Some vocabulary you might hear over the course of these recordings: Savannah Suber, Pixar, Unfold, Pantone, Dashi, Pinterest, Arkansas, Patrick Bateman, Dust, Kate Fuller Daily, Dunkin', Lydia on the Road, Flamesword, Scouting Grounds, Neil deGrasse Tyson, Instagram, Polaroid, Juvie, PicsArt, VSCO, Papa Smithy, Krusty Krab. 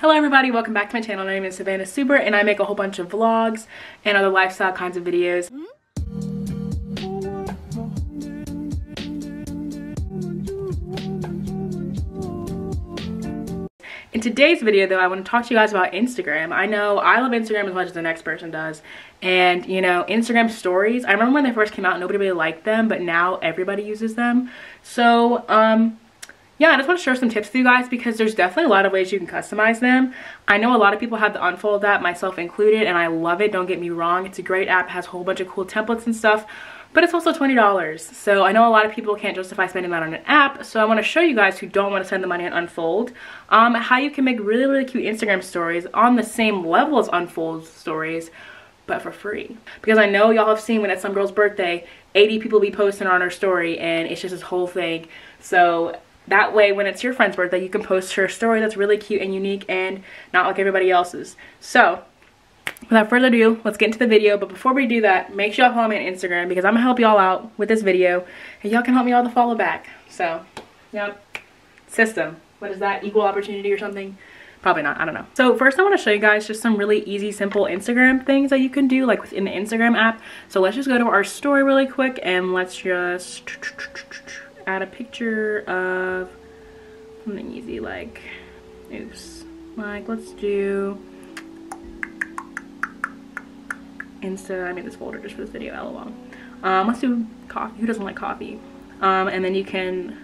Hello everybody, welcome back to my channel. My name is Savannah Suber and I make a whole bunch of vlogs and other lifestyle kinds of videos. In today's video though, I want to talk to you guys about Instagram. I know I love Instagram as much as the next person does. And you know, Instagram stories, I remember when they first came out, nobody really liked them, but now everybody uses them. So, yeah, I just want to share some tips with you guys because there's definitely a lot of ways you can customize them. I know a lot of people have the Unfold app, myself included, and I love it, don't get me wrong. It's a great app, has a whole bunch of cool templates and stuff, but it's also $20. So I know a lot of people can't justify spending that on an app, so I want to show you guys who don't want to spend the money on Unfold, how you can make really, really cute Instagram stories on the same level as Unfold stories, but for free. Because I know y'all have seen when at some girl's birthday, 80 people be posting on her story and it's just this whole thing. So that way, when it's your friend's birthday, you can post her story that's really cute and unique and not like everybody else's. So, without further ado, let's get into the video. But before we do that, make sure y'all follow me on Instagram because I'm gonna help y'all out with this video and y'all can help me all to follow back. So, yep, system. What is that? Equal opportunity or something? Probably not, I don't know. So first I want to show you guys just some really easy, simple Instagram things that you can do like within the Instagram app. So let's just go to our story really quick and let's just add a picture of something easy like, oops, like let's do Insta. I made this folder just for this video, lol. Let's do coffee. Who doesn't like coffee? And then you can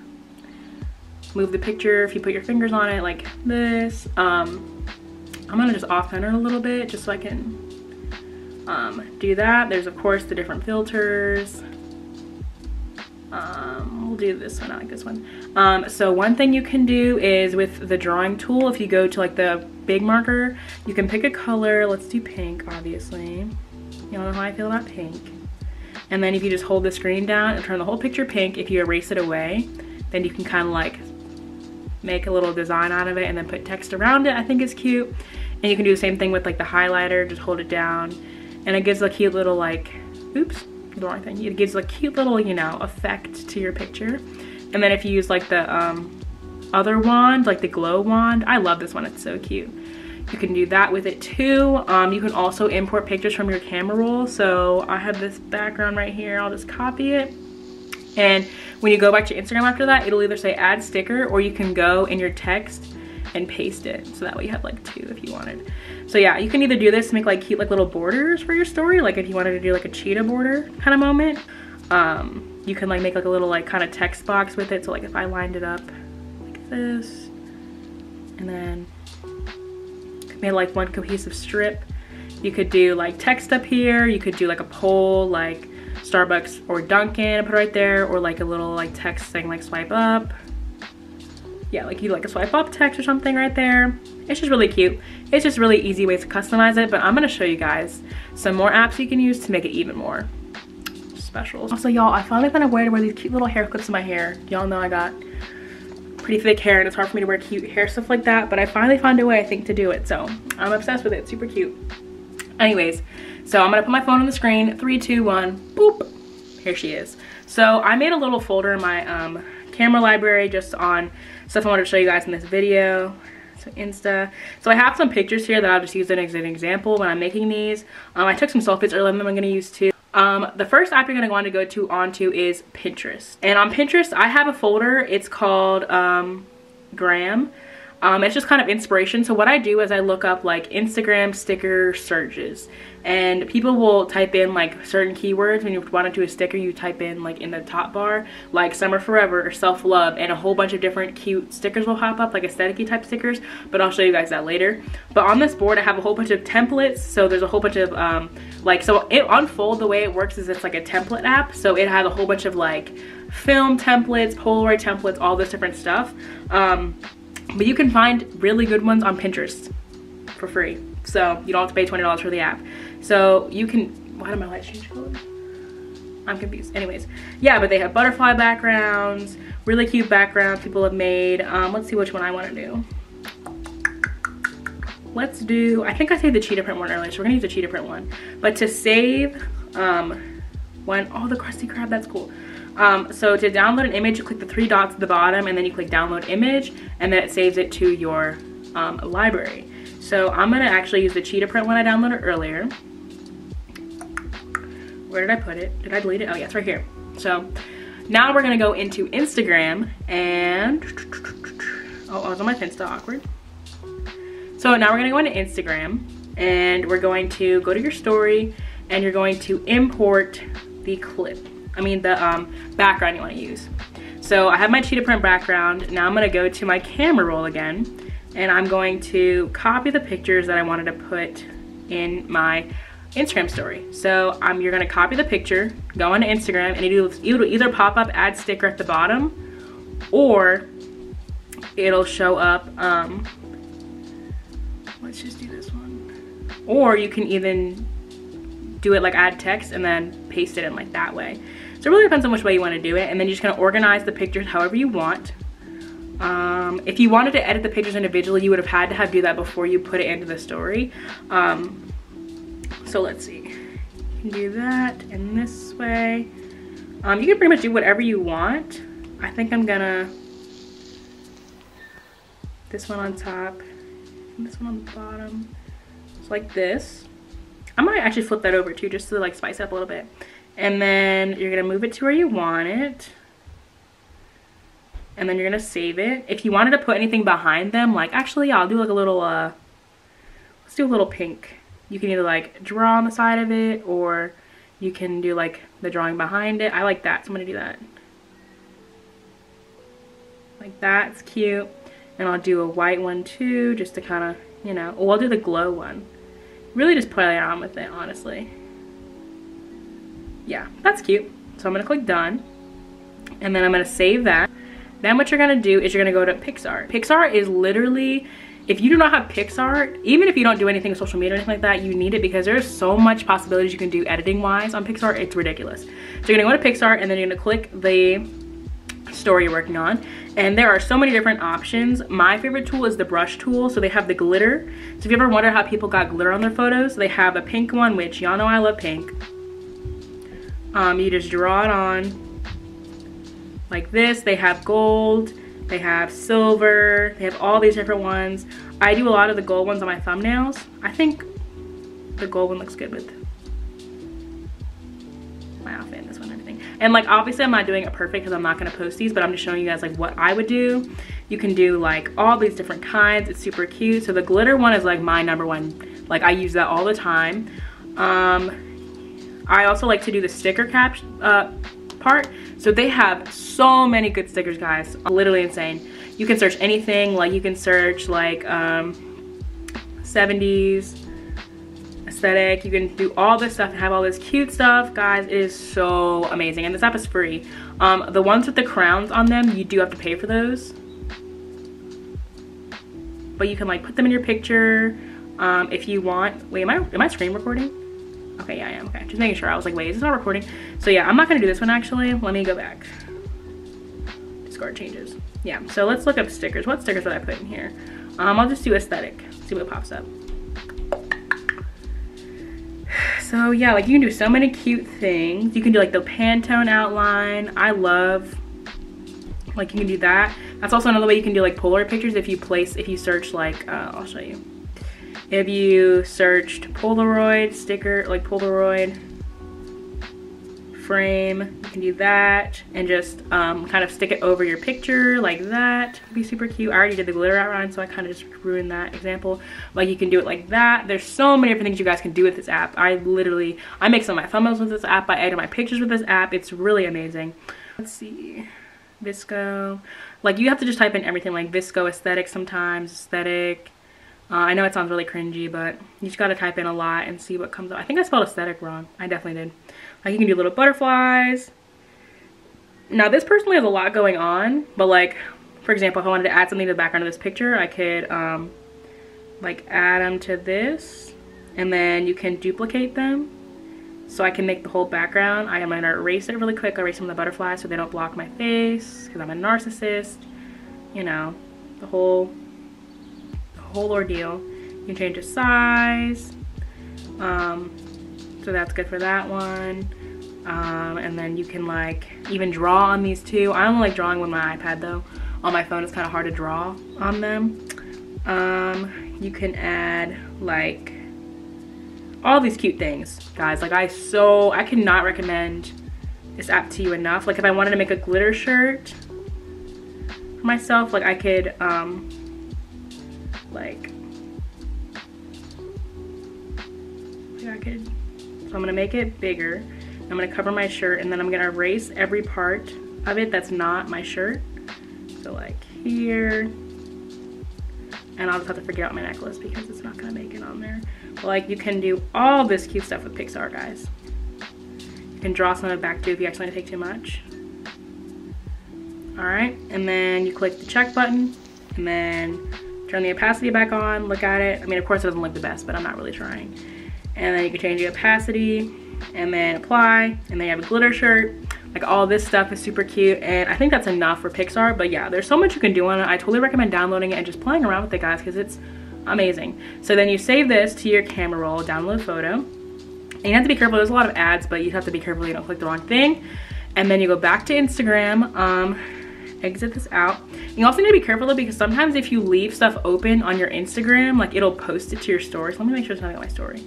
move the picture if you put your fingers on it like this. I'm gonna just off-center a little bit just so I can do that. There's of course the different filters. We'll do this one, I like this one. So one thing you can do is with the drawing tool, if you go to like the big marker, you can pick a color. Let's do pink, obviously. Y'all know how I feel about pink. And then if you just hold the screen down and turn the whole picture pink, if you erase it away, then you can kind of like make a little design out of it and then put text around it, I think is cute. And you can do the same thing with like the highlighter, just hold it down. And it gives a cute little like, oops, the wrong thing. It gives a cute little, you know, effect to your picture. And then if you use like the other wand, like the glow wand, I love this one, it's so cute. You can do that with it too. You can also import pictures from your camera roll. So I have this background right here, I'll just copy it. And when you go back to Instagram after that, it'll either say add sticker or you can go in your text and paste it. So that way you have like two if you wanted. So yeah, you can either do this to make like cute like little borders for your story, like if you wanted to do like a cheetah border kind of moment. You can like make like a little like kind of text box with it. So like if I lined it up like this and then made like one cohesive strip, you could do like text up here. You could do like a poll like Starbucks or Dunkin', put it right there, or like a little like text thing like swipe up. Yeah, like you like a swipe up text or something right there. It's just really cute. It's just really easy ways to customize it, but I'm gonna show you guys some more apps you can use to make it even more special. Also y'all, I finally found a way to wear these cute little hair clips in my hair. Y'all know I got pretty thick hair and it's hard for me to wear cute hair stuff like that, but I finally found a way I think to do it. So I'm obsessed with it, super cute. Anyways, so I'm gonna put my phone on the screen, 3, 2, 1, boop. Here she is. So I made a little folder in my camera library just on stuff I wanted to show you guys in this video. So Insta. So I have some pictures here that I'll just use as an example when I'm making these. I took some selfies earlier than I'm gonna use too. The first app you're gonna want to go to onto is Pinterest. And on Pinterest, I have a folder. It's called Gram. It's just kind of inspiration. So what I do is I look up like Instagram sticker searches, and people will type in like certain keywords. When you want to do a sticker, you type in like in the top bar like summer forever or self-love, and a whole bunch of different cute stickers will pop up, like aesthetic-y type stickers, but I'll show you guys that later. But on this board I have a whole bunch of templates. So there's a whole bunch of Unfold, the way it works is it's like a template app, so it has a whole bunch of like film templates, Polaroid templates, all this different stuff. But you can find really good ones on Pinterest for free. So you don't have to pay $20 for the app. So you can, why did my lights change color? I'm confused. Anyways, yeah, but they have butterfly backgrounds, really cute backgrounds people have made. Let's see which one I want to do. Let's do, I think I saved the cheetah print one earlier, so we're gonna use the cheetah print one. But to save one, oh, the Krusty Krab, that's cool. So to download an image, you click the 3 dots at the bottom and then you click download image, and then it saves it to your library. So I'm gonna actually use the cheetah print one I downloaded earlier. Where did I put it? Did I delete it? Oh yeah, it's right here. So now we're gonna go into Instagram and, oh, I was on my Pinsta, awkward. So now we're gonna go into Instagram and we're going to go to your story and you're going to import the clip. I mean the background you wanna use. So I have my cheetah print background. Now I'm gonna go to my camera roll again and I'm going to copy the pictures that I wanted to put in my Instagram story. So you're gonna copy the picture, go on to Instagram, and it'll either pop up add sticker at the bottom or it'll show up, let's just do this one. Or you can even do it like add text and then paste it in like that way. So it really depends on which way you wanna do it, and then you're just gonna organize the pictures however you want. If you wanted to edit the pictures individually, you would have had to do that before you put it into the story. So let's see, you can do that in this way. You can pretty much do whatever you want. I think I'm gonna, this one on top, and this one on the bottom. It's like this. I might actually flip that over too, just to like spice it up a little bit. And then you're gonna move it to where you want it. And then you're gonna save it. If you wanted to put anything behind them, like actually I'll do like a little, let's do a little pink. You can either like draw on the side of it or you can do like the drawing behind it. I like that, so I'm gonna do that. Like that's cute. And I'll do a white one too, just to kind of, you know, or I'll do the glow one. Really just play around with it, honestly. Yeah, that's cute. So I'm gonna click done. And then I'm gonna save that. Then what you're gonna do is you're gonna go to PicsArt. PicsArt is literally, if you do not have PicsArt, even if you don't do anything with social media or anything like that, you need it because there's so much possibilities you can do editing wise on PicsArt, it's ridiculous. So you're gonna go to PicsArt and then you're gonna click the story you're working on. And there are so many different options. My favorite tool is the brush tool. So they have the glitter. So if you ever wonder how people got glitter on their photos, they have a pink one, which y'all know I love pink. You just draw it on like this. They have gold. They have silver, they have all these different ones. I do a lot of the gold ones on my thumbnails. I think the gold one looks good with my outfit and this one and everything. And like obviously I'm not doing it perfect because I'm not gonna post these, but I'm just showing you guys like what I would do. You can do like all these different kinds, it's super cute. So the glitter one is like my number one. Like I use that all the time. I also like to do the sticker caption, part. So they have so many good stickers, guys, literally insane. You can search anything, like you can search like 70s aesthetic. You can do all this stuff and have all this cute stuff, guys. It is so amazing, and this app is free. The ones with the crowns on them, you do have to pay for those, but you can like put them in your picture if you want. Wait, am I screen recording? Okay, yeah, I am. Okay, just making sure. I was like, wait, is this not recording? So yeah, I'm not gonna do this one actually. Let me go back. Discard changes. Yeah, so let's look up stickers. What stickers would I put in here? I'll just do aesthetic. See what pops up. So yeah, like you can do so many cute things. You can do like the Pantone outline. I love, like you can do that. That's also another way you can do like Polaroid pictures if you search like, I'll show you. If you searched Polaroid sticker, like Polaroid frame, you can do that and just kind of stick it over your picture like that. It'd be super cute. I already did the glitter outline, so I kind of just ruined that example. Like you can do it like that. There's so many different things you guys can do with this app. I make some of my thumbnails with this app. I edit my pictures with this app. It's really amazing. Let's see. VSCO. Like you have to just type in everything like VSCO aesthetic sometimes, aesthetic. I know it sounds really cringy, but you just gotta type in a lot and see what comes up. I think I spelled aesthetic wrong. I definitely did. Like you can do little butterflies. Now this personally has a lot going on, but like, for example, if I wanted to add something to the background of this picture, I could like add them to this, and then you can duplicate them. So I can make the whole background. I am gonna erase it really quick, erase some of the butterflies so they don't block my face, because I'm a narcissist, you know, the whole ordeal. You can change the size, so that's good for that one. And then you can like even draw on these too. I don't like drawing with my iPad though. On my phone it's kind of hard to draw on them. You can add like all these cute things, guys. Like I cannot recommend this app to you enough. Like if I wanted to make a glitter shirt for myself, like I could so I'm gonna make it bigger. I'm gonna cover my shirt and then I'm gonna erase every part of it that's not my shirt. So like here, and I'll just have to forget out my necklace because it's not gonna make it on there. But like you can do all this cute stuff with Pixar, guys. You can draw some of it back too if you actually want to take too much. All right, and then you click the check button and then turn the opacity back on, look at it. I mean, of course it doesn't look the best, but I'm not really trying. And then you can change the opacity and then apply, and then you have a glitter shirt. Like all this stuff is super cute, and I think that's enough for Pixar. But yeah, there's so much you can do on it. I totally recommend downloading it and just playing around with it, guys, because it's amazing. So then you save this to your camera roll, download photo, and you have to be careful. There's a lot of ads, but you have to be careful you don't click the wrong thing. And then you go back to Instagram, exit this out. You also need to be careful though, because sometimes if you leave stuff open on your Instagram, like it'll post it to your story. So let me make sure it's not on my story.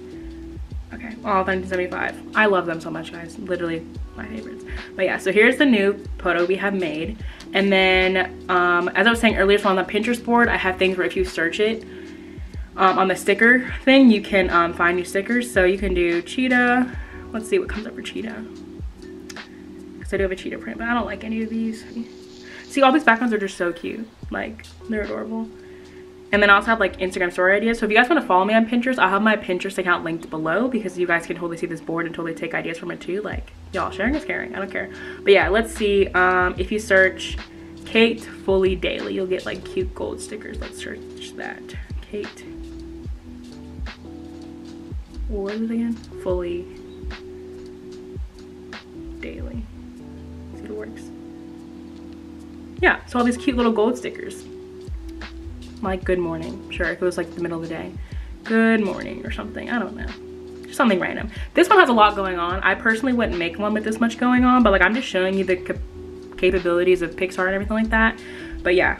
Okay, all 1975. I love them so much, guys. Literally my favorites. But yeah, so here's the new photo we have made. And then, as I was saying earlier, so on the Pinterest board, I have things where if you search it, on the sticker thing, you can find new stickers. So you can do cheetah. Let's see what comes up for cheetah. Because I do have a cheetah print, but I don't like any of these. See, all these backgrounds are just so cute. Like, they're adorable. And then I also have like Instagram story ideas. So if you guys want to follow me on Pinterest, I'll have my Pinterest account linked below, because you guys can totally see this board and totally take ideas from it too. Like, y'all, sharing is caring. I don't care. But yeah, let's see. If you search Kate Fuller Daily, you'll get like cute gold stickers. Let's search that. Kate. What is it again? Fuller Daily. See if it works. Yeah, so all these cute little gold stickers. Like good morning, sure, if it was like the middle of the day, good morning or something, I don't know, just something random. This one has a lot going on. I personally wouldn't make one with this much going on, but like I'm just showing you the capabilities of Pixar and everything like that. But yeah,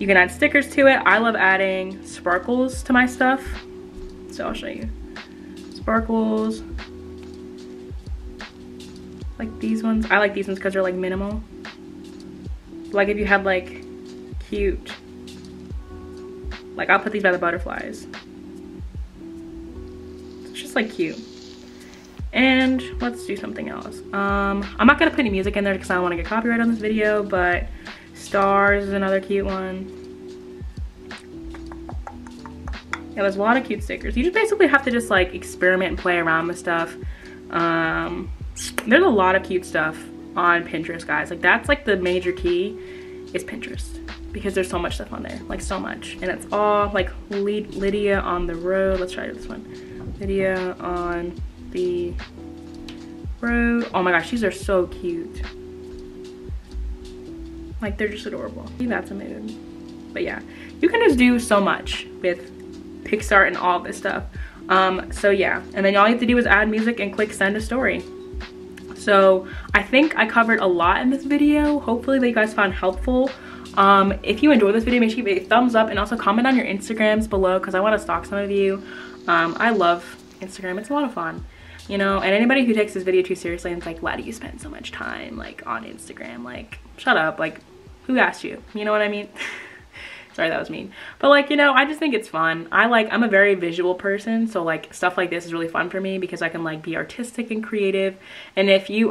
you can add stickers to it. I love adding sparkles to my stuff, so I'll show you sparkles like these ones. I like these ones because they're like minimal. Like if you had like cute, like I'll put these by the butterflies. It's just like cute. And let's do something else. I'm not gonna put any music in there because I don't wanna get copyright on this video, but stars is another cute one. Yeah, there's a lot of cute stickers. You just basically have to just like experiment and play around with stuff. There's a lot of cute stuff on Pinterest, guys. Like that's like the major key is Pinterest, because there's so much stuff on there, like so much. And it's all like Lydia on the Road. Let's try this one. Lydia on the Road. Oh my gosh, these are so cute. Like they're just adorable. That's a mood. But yeah, you can just do so much with Pixar and all this stuff. So yeah, and then all you have to do is add music and click send a story. So I think I covered a lot in this video. Hopefully that you guys found helpful. If you enjoyed this video, make sure you give it a thumbs up and also comment on your Instagrams below, because I want to stalk some of you. I love Instagram. It's a lot of fun, you know. And anybody who takes this video too seriously and is like, why do you spend so much time like on Instagram, like shut up, like who asked you, you know what I mean? Sorry, that was mean. But like, you know, I just think it's fun. I'm a very visual person, so like stuff like this is really fun for me because I can like be artistic and creative. And if you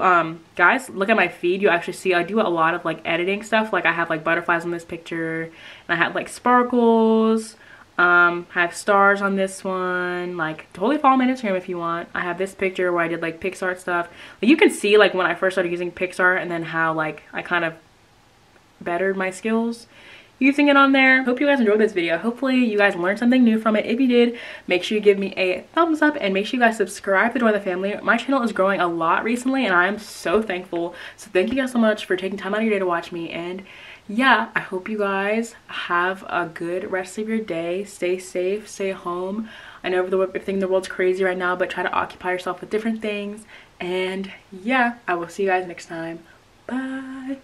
guys look at my feed, you actually see I do a lot of like editing stuff. Like I have like butterflies on this picture, and I have like sparkles, I have stars on this one. Like totally follow my Instagram if you want. I have this picture where I did like PicsArt stuff. Like, you can see like when I first started using PicsArt and then how like I kind of bettered my skills using it on there. Hope you guys enjoyed this video. Hopefully you guys learned something new from it. If you did, make sure you give me a thumbs up and make sure you guys subscribe to join the family. My channel is growing a lot recently and I am so thankful. So thank you guys so much for taking time out of your day to watch me. And yeah, I hope you guys have a good rest of your day. Stay safe, stay home. I know everything in the world's crazy right now, but try to occupy yourself with different things. And yeah, I will see you guys next time. Bye.